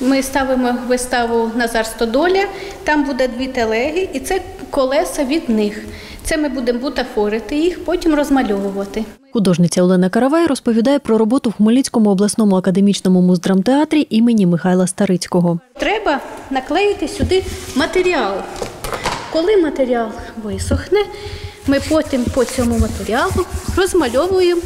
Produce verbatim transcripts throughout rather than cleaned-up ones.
Ми ставимо виставу «Назар Стодоля», там буде дві телеги і це колеса від них. Це ми будемо бутафорити їх, потім розмальовувати. Художниця Олена Каравай розповідає про роботу в Хмельницькому обласному академічному муздрамтеатрі імені Михайла Старицького. Треба наклеїти сюди матеріал. Коли матеріал висохне, ми потім по цьому матеріалу розмальовуємо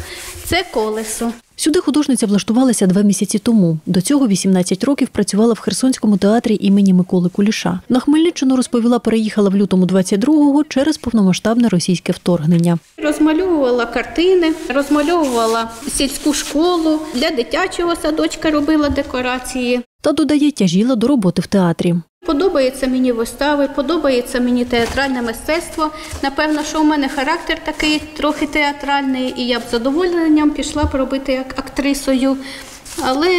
це колесо. Сюди художниця влаштувалася два місяці тому. До цього вісімнадцять років працювала в Херсонському театрі імені Миколи Куліша. На Хмельниччину, розповіла, переїхала в лютому двадцять другого через повномасштабне російське вторгнення. Розмальовувала картини, розмальовувала сільську школу, для дитячого садочка робила декорації. Та, додає, тяжіла до роботи в театрі. Подобаються мені вистави, подобається мені театральне мистецтво. Напевно, що у мене характер такий трохи театральний, і я б з задоволенням пішла б робити як актрисою. Але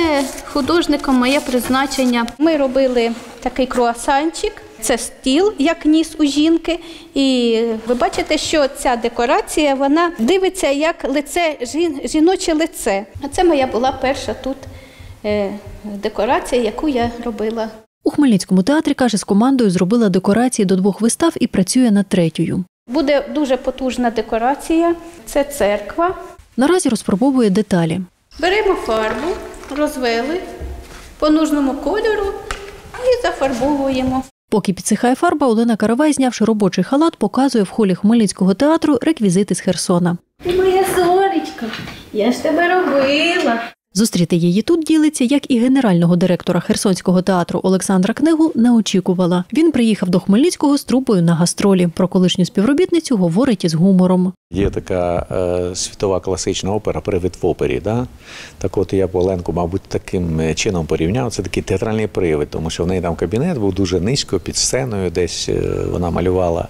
художником моє призначення. Ми робили такий круасанчик, це стіл, як ніс у жінки. І ви бачите, що ця декорація, вона дивиться як лице, жін, жіноче лице. А це моя була перша тут декорація, яку я робила. У Хмельницькому театрі, каже, з командою зробила декорації до двох вистав і працює над третьою. Буде дуже потужна декорація, це церква. Наразі розпробовує деталі. Беремо фарбу, розвели по нужному кольору і зафарбовуємо. Поки підсихає фарба, Олена Каравай, знявши робочий халат, показує в холі Хмельницького театру реквізити з Херсона. Моя зоречка, я ж тебе робила. Зустріти її тут, ділиться, як і генерального директора Херсонського театру Олександра Кнегу, не очікувала. Він приїхав до Хмельницького з трупою на гастролі. Про колишню співробітницю говорить із гумором. Є така е, світова класична опера «Привид в опері». Да? Так от я Оленку, мабуть, таким чином порівняв. Це такий театральний привид, тому що в неї там кабінет був дуже низько, під сценою десь вона малювала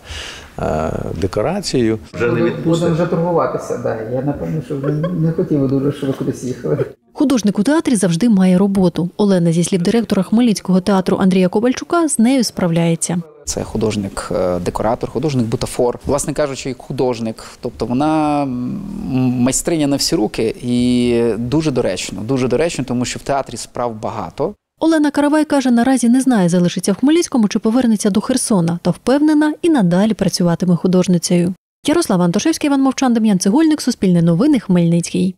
декорацію. Вже не будемо вже торгуватися, да. Я, напевно, що не хотів дуже швидко доїхали. Художник у театрі завжди має роботу. Олена, зі слів директора Хмельницького театру Андрія Ковальчука, з нею справляється. Це художник-декоратор, художник-бутафор, власне кажучи, художник. Тобто вона майстриня на всі руки і дуже доречно, дуже доречно, тому що в театрі справ багато. Олена Каравай, каже, наразі не знає, залишиться в Хмельницькому чи повернеться до Херсона, та впевнена, і надалі працюватиме художницею. Ярослава Антошевська, Іван Мовчан, Дем'ян Цегольник, Суспільне новини, Хмельницький.